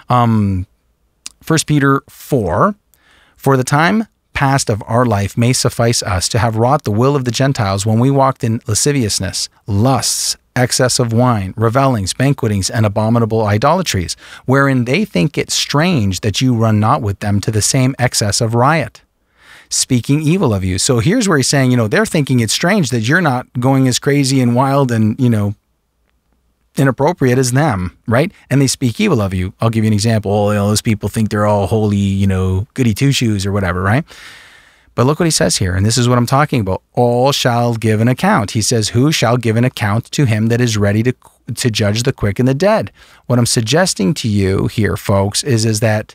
1 Peter 4, for the time past of our life may suffice us to have wrought the will of the Gentiles when we walked in lasciviousness, lusts, excess of wine, revellings, banquetings, and abominable idolatries, wherein they think it strange that you run not with them to the same excess of riot, speaking evil of you. So here's where he's saying, you know, they're thinking it's strange that you're not going as crazy and wild and, you know, inappropriate as them, right? And they speak evil of you. I'll give you an example. Oh, you know, those people think they're all holy, you know, goody two-shoes or whatever, right? But look what he says here, and this is what I'm talking about. All shall give an account. He says, who shall give an account to him that is ready to judge the quick and the dead? What I'm suggesting to you here, folks, is that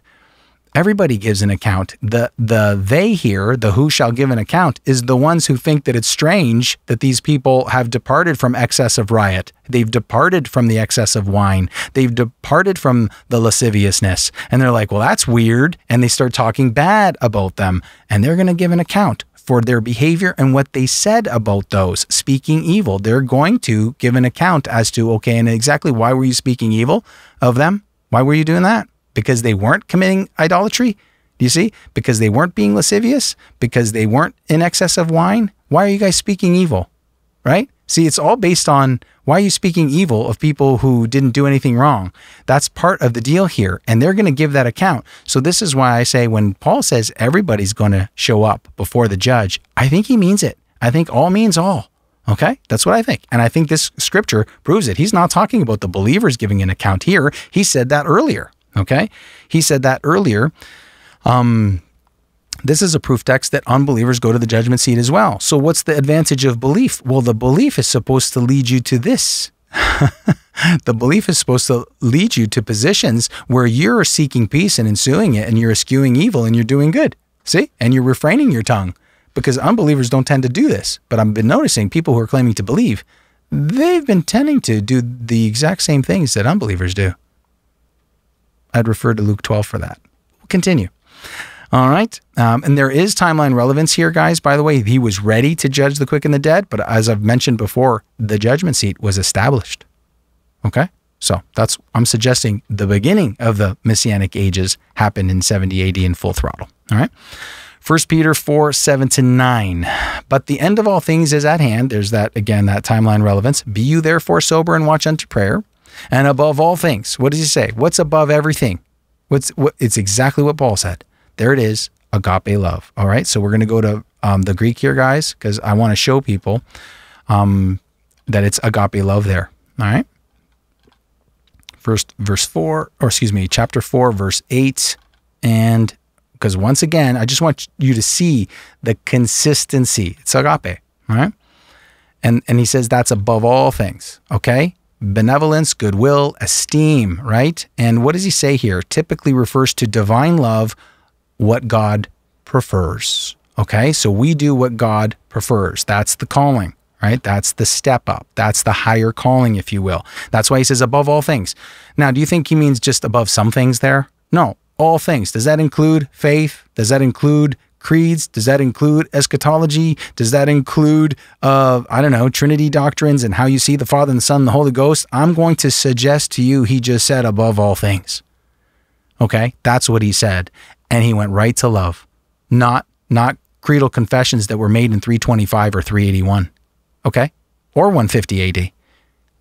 everybody gives an account. The they here, the who shall give an account, is the ones who think that it's strange that these people have departed from excess of riot. They've departed from the excess of wine. They've departed from the lasciviousness. And they're like, well, that's weird. And they start talking bad about them. And they're going to give an account for their behavior and what they said about those speaking evil. They're going to give an account as to, okay, and exactly why were you speaking evil of them? Why were you doing that? Because they weren't committing idolatry? Do you see? Because they weren't being lascivious? Because they weren't in excess of wine? Why are you guys speaking evil? Right? See, it's all based on why are you speaking evil of people who didn't do anything wrong? That's part of the deal here. And they're going to give that account. So this is why I say when Paul says everybody's going to show up before the judge, I think he means it. I think all means all. Okay? That's what I think. And I think this scripture proves it. He's not talking about the believers giving an account here. He said that earlier. Okay? He said that earlier. This is a proof text that unbelievers go to the judgment seat as well. So what's the advantage of belief? Well, the belief is supposed to lead you to this. The belief is supposed to lead you to positions where you're seeking peace and ensuing it, and you're eschewing evil and you're doing good. See? And you're refraining your tongue, because unbelievers don't tend to do this. But I've been noticing people who are claiming to believe, they've been tending to do the exact same things that unbelievers do. I'd refer to Luke 12 for that. Continue. All right. And there is timeline relevance here, guys. By the way, he was ready to judge the quick and the dead, but as I've mentioned before, the judgment seat was established. Okay. So that's, I'm suggesting the beginning of the Messianic ages happened in 70 AD in full throttle. All right. 1 Peter 4, 7-9. But the end of all things is at hand. There's that, again, that timeline relevance. Be you therefore sober and watch unto prayer. And above all things, what does he say? What's above everything? It's exactly what Paul said. There it is, agape love. All right. So we're going to go to the Greek here, guys, because I want to show people that it's agape love there. All right. First, chapter 4, verse 8. And because once again, I just want you to see the consistency. It's agape, all right? And he says that's above all things, okay? Benevolence, goodwill, esteem, right? And what does he say here? Typically refers to divine love, what God prefers, okay? So we do what God prefers. That's the calling. Right? That's the step up. That's the higher calling, if you will. That's why he says above all things. Now, do you think he means just above some things there? No, all things. Does that include faith? Does that include creeds? Does that include eschatology? Does that include, I don't know, Trinity doctrines and how you see the Father and the Son and the Holy Ghost? I'm going to suggest to you he just said above all things. Okay? That's what he said. And he went right to love, not creedal confessions that were made in 325 or 381. Okay, or 150 AD.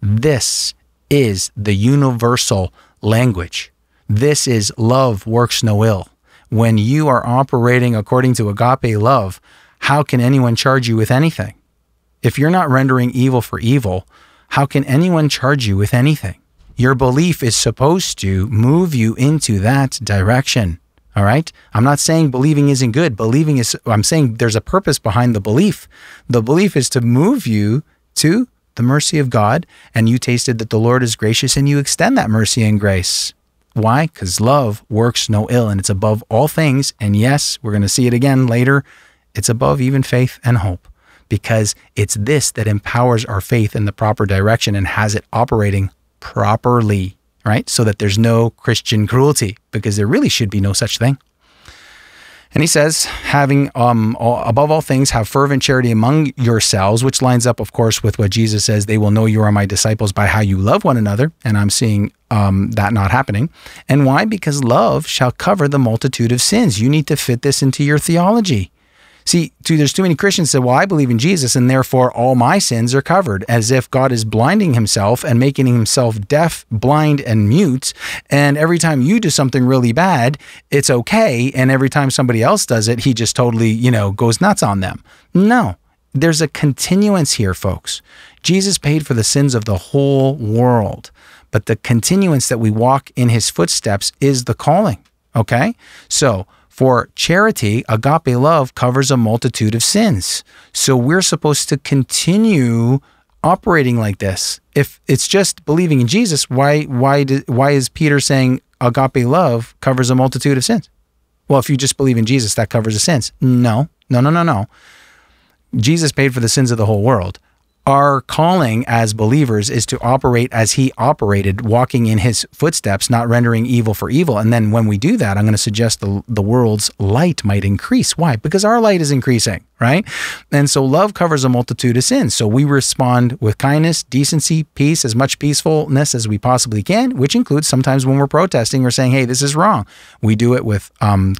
This is the universal language. This is love works no ill. When you are operating according to agape love, how can anyone charge you with anything? If you're not rendering evil for evil, how can anyone charge you with anything? Your belief is supposed to move you into that direction. All right. I'm not saying believing isn't good. Believing is, I'm saying there's a purpose behind the belief. The belief is to move you to the mercy of God. And you tasted that the Lord is gracious and you extend that mercy and grace. Why? Because love works no ill and it's above all things. And yes, we're going to see it again later. It's above even faith and hope because it's this that empowers our faith in the proper direction and has it operating properly. Right? So that there's no Christian cruelty, because there really should be no such thing. And he says, having above all things, have fervent charity among yourselves, which lines up, of course, with what Jesus says, they will know you are my disciples by how you love one another. And I'm seeing that not happening. And why? Because love shall cover the multitude of sins. You need to fit this into your theology. See, there's too many Christians that say, well, I believe in Jesus and therefore all my sins are covered, as if God is blinding himself and making himself deaf, blind, and mute. And every time you do something really bad, it's okay. And every time somebody else does it, he just totally, you know, goes nuts on them. No, there's a continuance here, folks. Jesus paid for the sins of the whole world, but the continuance that we walk in his footsteps is the calling. Okay? So, for charity, agape love covers a multitude of sins. So we're supposed to continue operating like this. If it's just believing in Jesus, why is Peter saying agape love covers a multitude of sins? Well, if you just believe in Jesus, that covers the sins. No, no, no, no, no. Jesus paid for the sins of the whole world. Our calling as believers is to operate as he operated, walking in his footsteps, not rendering evil for evil. And then when we do that, I'm going to suggest the world's light might increase. Why? Because our light is increasing, right? And so love covers a multitude of sins. So we respond with kindness, decency, peace, as much peacefulness as we possibly can, which includes sometimes when we're protesting or saying, hey, this is wrong. We do it with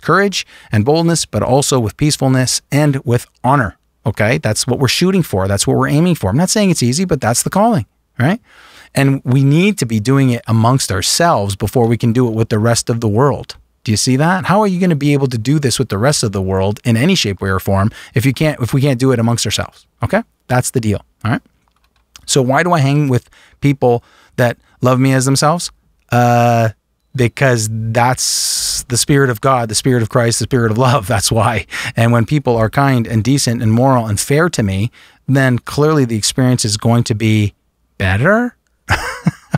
courage and boldness, but also with peacefulness and with honor. Okay, that's what we're shooting for. That's what we're aiming for. I'm not saying it's easy, but that's the calling, right? And we need to be doing it amongst ourselves before we can do it with the rest of the world. Do you see that? How are you going to be able to do this with the rest of the world in any shape, way, or form if we can't do it amongst ourselves? Okay, that's the deal. All right. So why do I hang with people that love me as themselves? Because that's the Spirit of God, the Spirit of Christ, the Spirit of love. That's why. And when people are kind and decent and moral and fair to me, then clearly the experience is going to be better.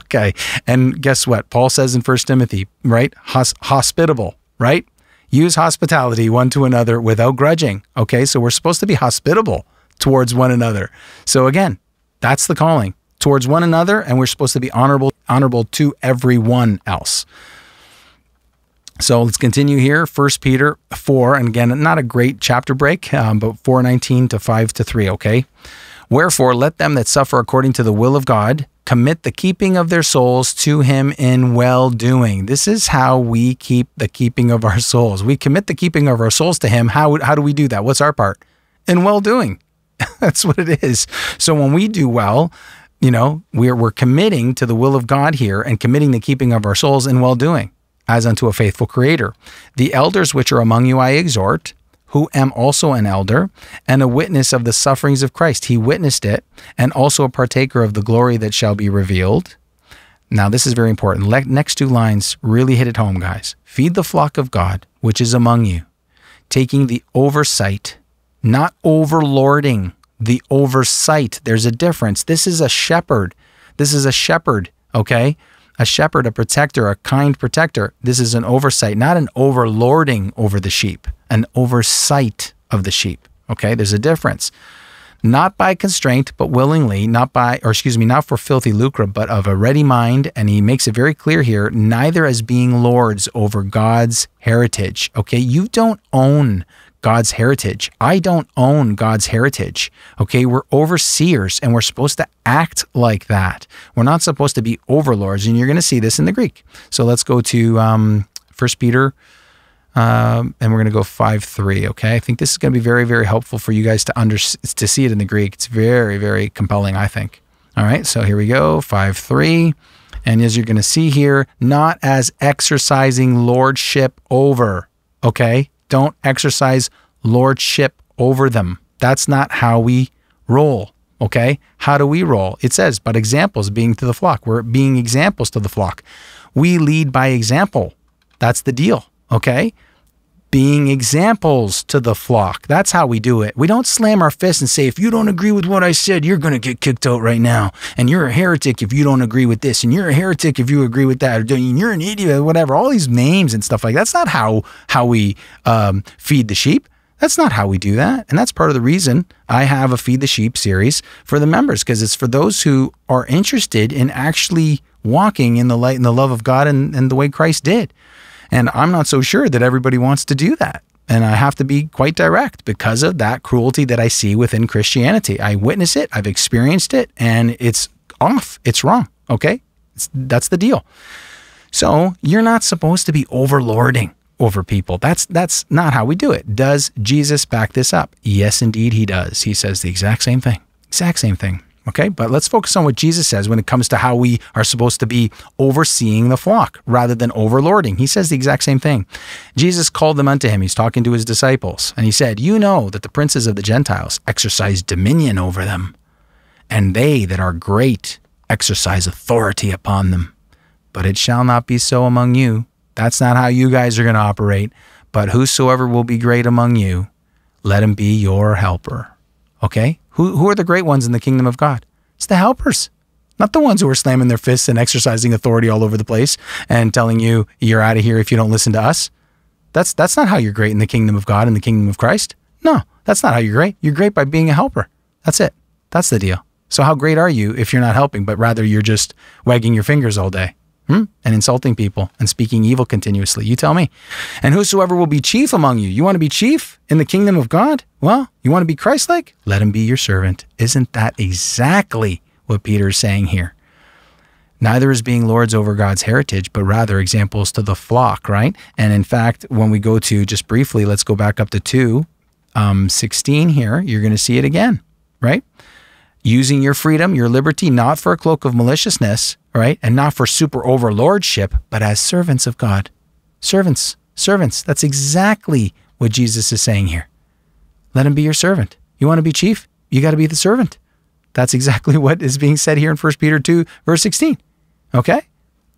Okay. And guess what? Paul says in 1 Timothy, right? Hospitable, right? Use hospitality one to another without grudging. Okay. So we're supposed to be hospitable towards one another. So again, that's the calling. Towards one another, and we're supposed to be honorable to everyone else. So let's continue here. 1 Peter 4, and again, not a great chapter break, but 4:19 to 5 to 3, okay? Wherefore, let them that suffer according to the will of God commit the keeping of their souls to him in well-doing. This is how we keep the keeping of our souls. We commit the keeping of our souls to him. How do we do that? What's our part? In well-doing. That's what it is. So when we do well, you know, we're committing to the will of God here and committing the keeping of our souls in well-doing, as unto a faithful creator. The elders which are among you I exhort, who am also an elder, and a witness of the sufferings of Christ. He witnessed it, and also a partaker of the glory that shall be revealed. Now, this is very important. Next two lines really hit it home, guys. Feed the flock of God, which is among you, taking the oversight, not overlording, the oversight. There's a difference. This is a shepherd. This is a shepherd, okay? A shepherd, a protector, a kind protector. This is an oversight, not an overlording over the sheep, an oversight of the sheep, okay? There's a difference. Not by constraint, but willingly, not for filthy lucre, but of a ready mind. And he makes it very clear here, neither as being lords over God's heritage, okay? You don't own God's heritage. I don't own God's heritage. Okay, we're overseers and we're supposed to act like that. We're not supposed to be overlords, and you're going to see this in the Greek. So let's go to 1 Peter, and we're going to go 5:3. Okay, I think this is going to be very, very helpful for you guys to see it in the Greek. It's very, very compelling, I think. All right, so here we go, 5:3, and as you're going to see here, not as exercising lordship over. Okay. Don't exercise lordship over them. That's not how we roll, okay? How do we roll? It says, but examples being to the flock. We're being examples to the flock. We lead by example. That's the deal, okay? Being examples to the flock. That's how we do it. We don't slam our fists and say, if you don't agree with what I said, you're going to get kicked out right now. And you're a heretic if you don't agree with this. And you're a heretic if you agree with that. Or you're an idiot, whatever. All these names and stuff like that. That's not how we feed the sheep. That's not how we do that. And that's part of the reason I have a Feed the Sheep series for the members. Because it's for those who are interested in actually walking in the light and the love of God and the way Christ did. And I'm not so sure that everybody wants to do that. And I have to be quite direct because of that cruelty that I see within Christianity. I witness it, I've experienced it, and it's off, it's wrong, okay? That's the deal. So you're not supposed to be overlording over people. That's not how we do it. Does Jesus back this up? Yes, indeed he does. He says the exact same thing, okay? But let's focus on what Jesus says when it comes to how we are supposed to be overseeing the flock rather than overlording. He says the exact same thing. Jesus called them unto him. He's talking to his disciples. And he said, you know that the princes of the Gentiles exercise dominion over them, and they that are great exercise authority upon them. But it shall not be so among you. That's not how you guys are going to operate. But whosoever will be great among you, let him be your helper. Okay? Who are the great ones in the kingdom of God? It's the helpers, not the ones who are slamming their fists and exercising authority all over the place and telling you, you're out of here if you don't listen to us. That's not how you're great in the kingdom of God and the kingdom of Christ. No, that's not how you're great. You're great by being a helper. That's it. That's the deal. So how great are you if you're not helping, but rather you're just wagging your fingers all day and insulting people and speaking evil continuously? You tell me. And whosoever will be chief among you, you want to be chief in the kingdom of God? Well, you want to be Christ-like? Let him be your servant. Isn't that exactly what Peter is saying here? Neither is being lords over God's heritage, but rather examples to the flock, right? And in fact, when we go to, just briefly, let's go back up to 2:16 here, you're going to see it again, right? Using your freedom, your liberty, not for a cloak of maliciousness, right? And not for super overlordship, but as servants of God. Servants, servants. That's exactly what Jesus is saying here. Let him be your servant. You want to be chief? You got to be the servant. That's exactly what is being said here in 1 Peter 2, verse 16. Okay?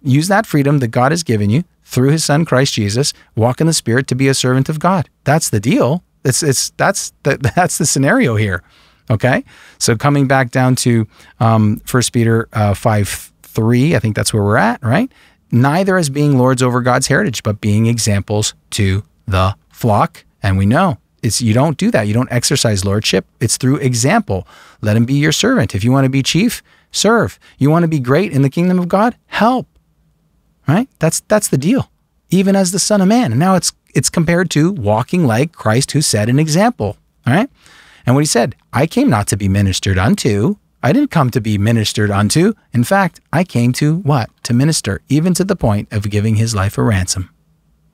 Use that freedom that God has given you through his son, Christ Jesus. Walk in the Spirit to be a servant of God. That's the deal. That's the scenario here. Okay? So coming back down to 1 Peter 5:3, I think that's where we're at, right? Neither as being lords over God's heritage, but being examples to the flock. And we know you don't do that. You don't exercise lordship. It's through example. Let him be your servant. If you want to be chief, serve. You want to be great in the kingdom of God? Help, right? That's the deal. even as the Son of Man. And now it's compared to walking like Christ, who set an example, all right? And what he said, I came not to be ministered unto. I didn't come to be ministered unto. In fact, I came to what? To minister, even to the point of giving his life a ransom.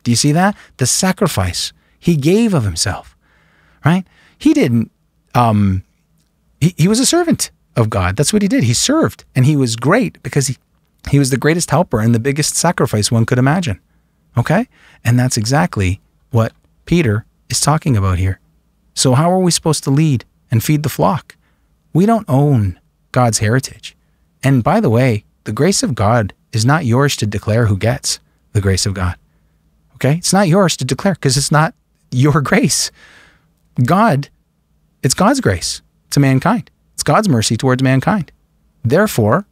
Do you see that? The sacrifice he gave of himself, right? He didn't, he was a servant of God. That's what he did. He served, and he was great because he was the greatest helper and the biggest sacrifice one could imagine, okay? And that's exactly what Peter is talking about here. So how are we supposed to lead and feed the flock? We don't own God's heritage. And by the way, the grace of God is not yours to declare who gets the grace of God, okay? It's not yours to declare because it's not your grace. God, it's God's grace to mankind. It's God's mercy towards mankind. Therefore,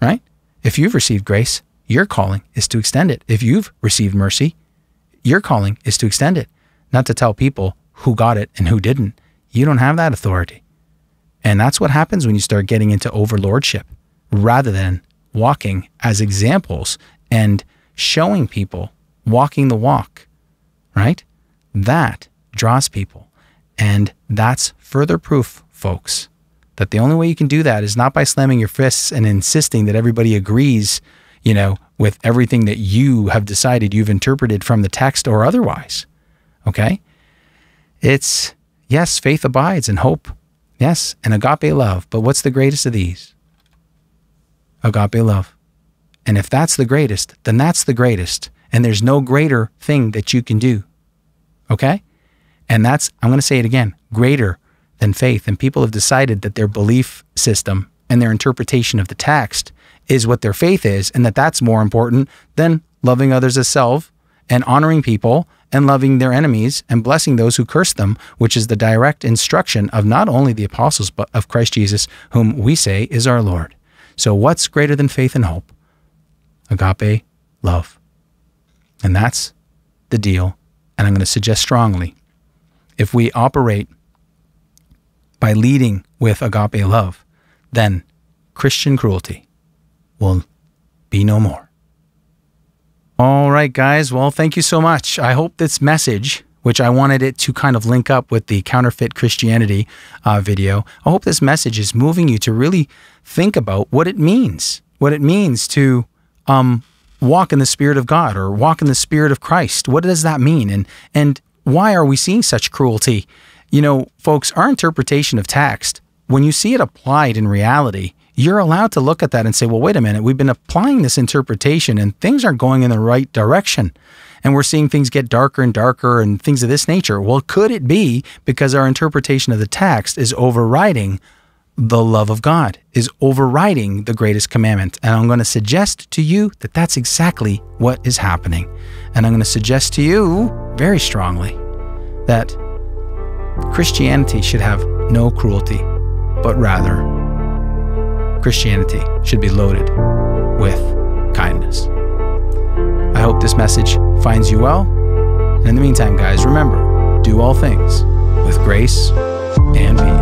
right, if you've received grace, your calling is to extend it. If you've received mercy, your calling is to extend it, not to tell people who got it and who didn't. You don't have that authority. And that's what happens when you start getting into overlordship rather than walking as examples and showing people walking the walk, right? That draws people. And that's further proof, folks, that the only way you can do that is not by slamming your fists and insisting that everybody agrees, you know, with everything that you have decided you've interpreted from the text or otherwise, okay? It's, yes, faith abides and hope. Yes, and agape love. But what's the greatest of these? Agape love. And if that's the greatest, then that's the greatest. And there's no greater thing that you can do. Okay? And that's, I'm going to say it again, greater than faith. And people have decided that their belief system and their interpretation of the text is what their faith is, and that that's more important than loving others as self and honoring people and loving their enemies and blessing those who curse them, which is the direct instruction of not only the apostles, but of Christ Jesus, whom we say is our Lord. So what's greater than faith and hope? Agape love. And that's the deal. And I'm going to suggest strongly, if we operate by leading with agape love, then Christian cruelty will be no more. All right, guys. Well, thank you so much. I hope this message, which I wanted it to kind of link up with the counterfeit Christianity video, I hope this message is moving you to really think about what it means to walk in the Spirit of God or walk in the Spirit of Christ. What does that mean? And why are we seeing such cruelty? You know, folks, our interpretation of text, when you see it applied in reality, you're allowed to look at that and say, well, wait a minute, we've been applying this interpretation and things aren't going in the right direction. And we're seeing things get darker and darker and things of this nature. Well, could it be because our interpretation of the text is overriding the love of God, is overriding the greatest commandment? And I'm going to suggest to you that that's exactly what is happening. And I'm going to suggest to you very strongly that Christianity should have no cruelty, but rather Christianity should be loaded with kindness. I hope this message finds you well. And in the meantime, guys, remember, do all things with grace and peace.